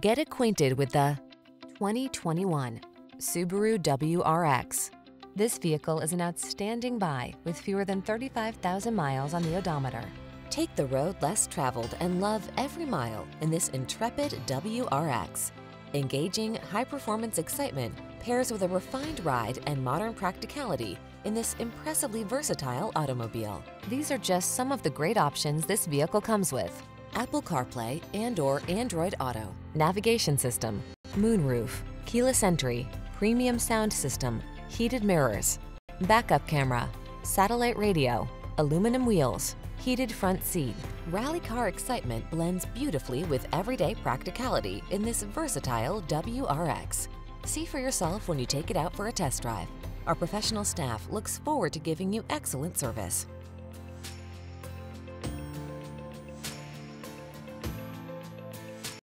Get acquainted with the 2021 Subaru WRX. This vehicle is an outstanding buy with fewer than 35,000 miles on the odometer. Take the road less traveled and love every mile in this intrepid WRX. Engaging, high-performance excitement pairs with a refined ride and modern practicality in this impressively versatile automobile. These are just some of the great options this vehicle comes with: Apple CarPlay and/or Android Auto, navigation system, moonroof, keyless entry, premium sound system, heated mirrors, backup camera, satellite radio, aluminum wheels, heated front seat. Rally car excitement blends beautifully with everyday practicality in this versatile WRX. See for yourself when you take it out for a test drive. Our professional staff looks forward to giving you excellent service.